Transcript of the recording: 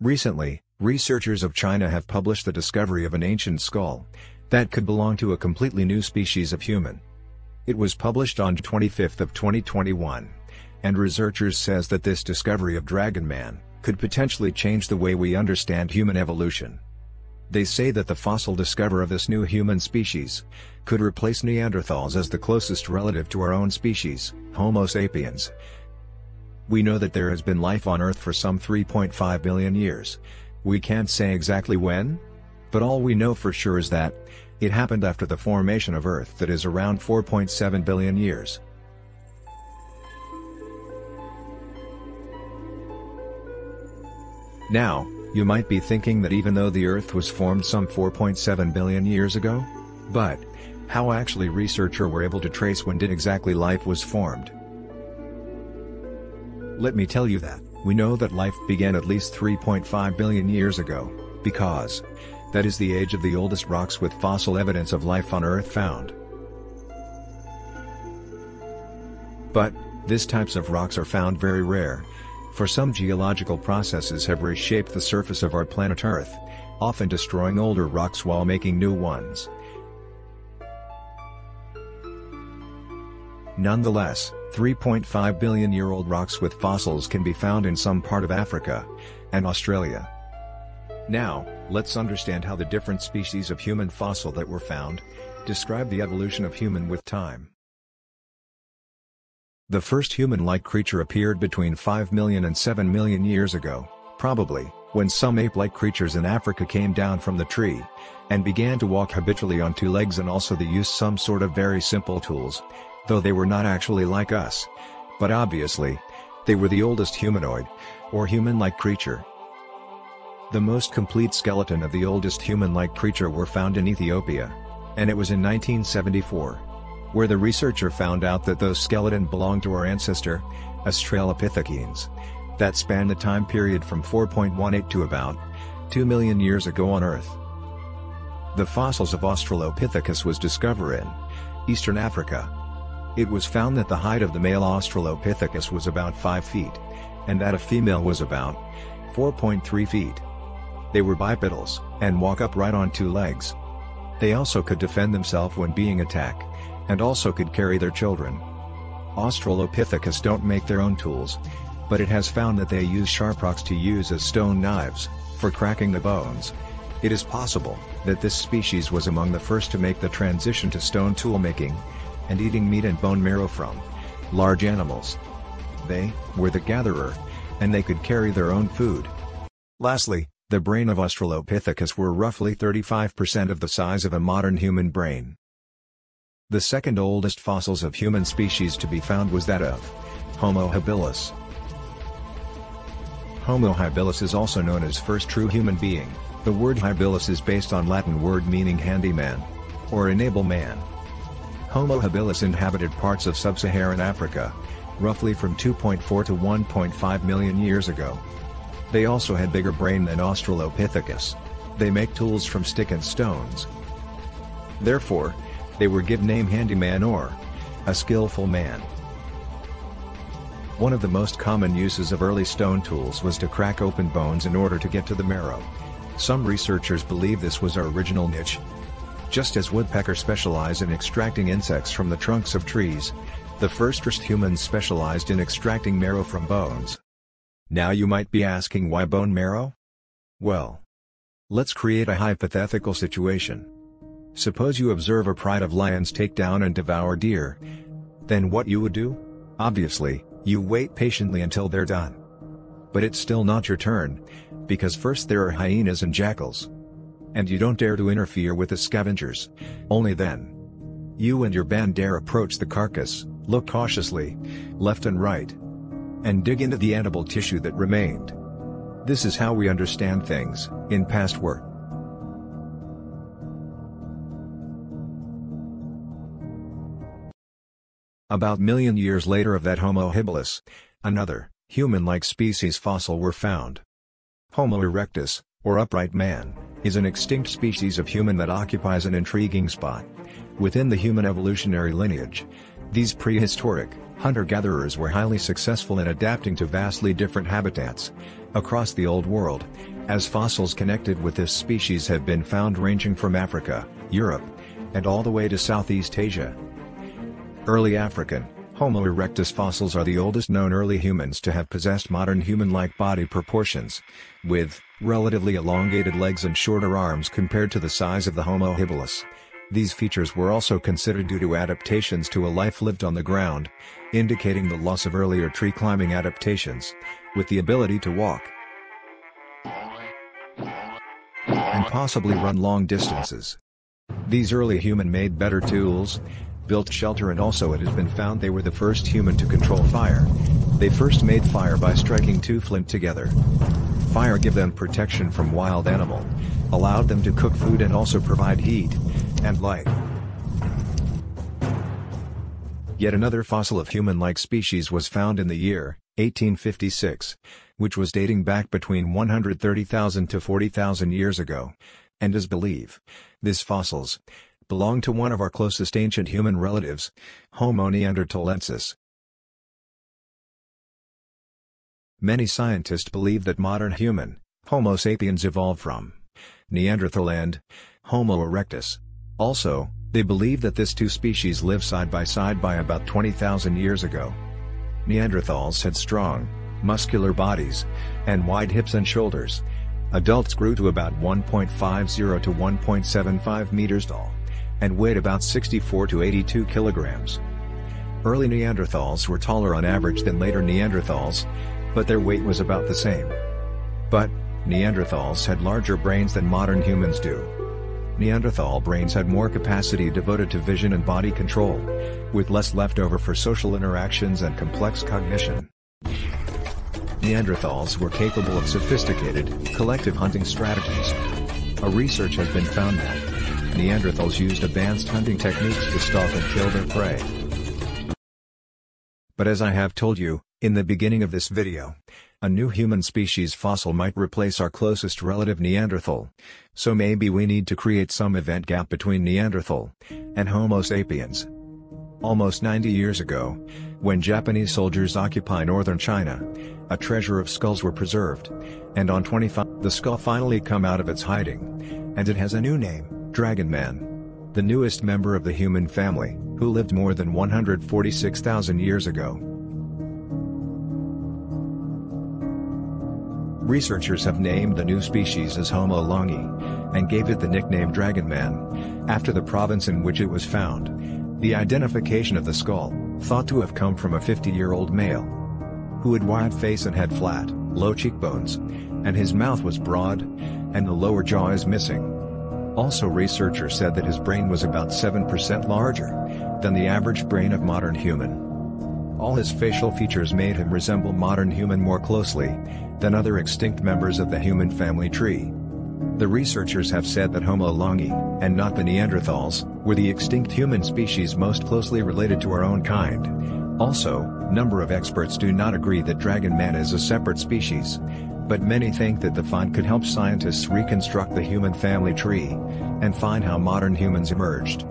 Recently, researchers of China have published the discovery of an ancient skull that could belong to a completely new species of human. It was published on 25th of 2021, and researchers says that this discovery of Dragon Man could potentially change the way we understand human evolution. They say that the fossil discovery of this new human species could replace Neanderthals as the closest relative to our own species, Homo sapiens. We know that there has been life on Earth for some 3.5 billion years. We can't say exactly when, but all we know for sure is that it happened after the formation of Earth that is around 4.7 billion years. Now, you might be thinking that even though the Earth was formed some 4.7 billion years ago, but how actually researchers were able to trace when did exactly life was formed? Let me tell you that we know that life began at least 3.5 billion years ago, because that is the age of the oldest rocks with fossil evidence of life on Earth found. But these types of rocks are found very rare. For some geological processes have reshaped the surface of our planet Earth, often destroying older rocks while making new ones. Nonetheless, 3.5 billion-year-old rocks with fossils can be found in some part of Africa and Australia. Now, let's understand how the different species of human fossil that were found describe the evolution of human with time. The first human-like creature appeared between 5 million and 7 million years ago, probably, when some ape-like creatures in Africa came down from the tree and began to walk habitually on two legs, and also they used some sort of very simple tools, though they were not actually like us. But obviously, they were the oldest humanoid, or human-like creature. The most complete skeleton of the oldest human-like creature were found in Ethiopia, and it was in 1974. Where the researcher found out that those skeleton belonged to our ancestor, Australopithecines, that spanned the time period from 4.18 to about 2 million years ago on Earth. The fossils of Australopithecus was discovered in Eastern Africa. It was found that the height of the male Australopithecus was about 5 feet, and that of female was about 4.3 feet. They were bipedals, and walk upright on two legs. They also could defend themselves when being attacked, and also could carry their children. Australopithecus don't make their own tools, but it has found that they use sharp rocks to use as stone knives for cracking the bones. It is possible that this species was among the first to make the transition to stone tool making and eating meat and bone marrow from large animals. They were the gatherer, and they could carry their own food. Lastly, the brain of Australopithecus were roughly 35% of the size of a modern human brain. The second oldest fossils of human species to be found was that of Homo habilis. Homo habilis is also known as first true human being. The word habilis is based on Latin word meaning handyman, or enable man. Homo habilis inhabited parts of sub-Saharan Africa, roughly from 2.4 to 1.5 million years ago. They also had bigger brain than Australopithecus. They make tools from stick and stones. Therefore, they were given name handyman, or a skillful man. One of the most common uses of early stone tools was to crack open bones in order to get to the marrow. Some researchers believe this was our original niche. Just as woodpeckers specialize in extracting insects from the trunks of trees, the first humans specialized in extracting marrow from bones. Now you might be asking, why bone marrow? Well, let's create a hypothetical situation. Suppose you observe a pride of lions take down and devour deer. Then what you would do? Obviously, you wait patiently until they're done. But it's still not your turn, because first there are hyenas and jackals. And you don't dare to interfere with the scavengers. Only then, you and your band dare approach the carcass, look cautiously, left and right, and dig into the edible tissue that remained. This is how we understand things, in past work. About a million years later of that Homo habilis, another human-like species fossil were found. Homo erectus, or upright man, is an extinct species of human that occupies an intriguing spot within the human evolutionary lineage, These prehistoric hunter-gatherers were highly successful in adapting to vastly different habitats across the Old World, as fossils connected with this species have been found ranging from Africa, Europe, and all the way to Southeast Asia. Early African Homo erectus fossils are the oldest known early humans to have possessed modern human-like body proportions, with relatively elongated legs and shorter arms compared to the size of the Homo habilis. These features were also considered due to adaptations to a life lived on the ground, indicating the loss of earlier tree-climbing adaptations, with the ability to walk and possibly run long distances. These early human made better tools, built shelter, and also it has been found they were the first human to control fire. They first made fire by striking two flint together. Fire gave them protection from wild animal, allowed them to cook food and also provide heat and light. Yet another fossil of human-like species was found in the year 1856, which was dating back between 130,000 to 40,000 years ago, and is believed these fossils belong to one of our closest ancient human relatives, Homo neanderthalensis. Many scientists believe that modern human, Homo sapiens, evolved from Neanderthal and Homo erectus. Also, they believe that these two species lived side by side by about 20,000 years ago. Neanderthals had strong, muscular bodies, and wide hips and shoulders. Adults grew to about 1.50 to 1.75 meters tall, and weighed about 64 to 82 kilograms. Early Neanderthals were taller on average than later Neanderthals, but their weight was about the same. But Neanderthals had larger brains than modern humans do. Neanderthal brains had more capacity devoted to vision and body control, with less left over for social interactions and complex cognition. Neanderthals were capable of sophisticated, collective hunting strategies. A research has been found that Neanderthals used advanced hunting techniques to stalk and kill their prey. But as I have told you in the beginning of this video, a new human species fossil might replace our closest relative Neanderthal, so maybe we need to create some event gap between Neanderthal and Homo sapiens. Almost 90 years ago, when Japanese soldiers occupied northern China, a treasure of skulls were preserved, and on 25 the skull finally come out of its hiding, and it has a new name, Dragon Man, the newest member of the human family, who lived more than 146,000 years ago. Researchers have named the new species as Homo longi, and gave it the nickname Dragon Man, after the province in which it was found. The identification of the skull, thought to have come from a 50-year-old male, who had wide face and had flat, low cheekbones, and his mouth was broad, and the lower jaw is missing. Also, researchers said that his brain was about 7% larger than the average brain of modern human. All his facial features made him resemble modern human more closely than other extinct members of the human family tree. The researchers have said that Homo longi, and not the Neanderthals, were the extinct human species most closely related to our own kind. Also, a number of experts do not agree that Dragon Man is a separate species, but many think that the find could help scientists reconstruct the human family tree and find how modern humans emerged.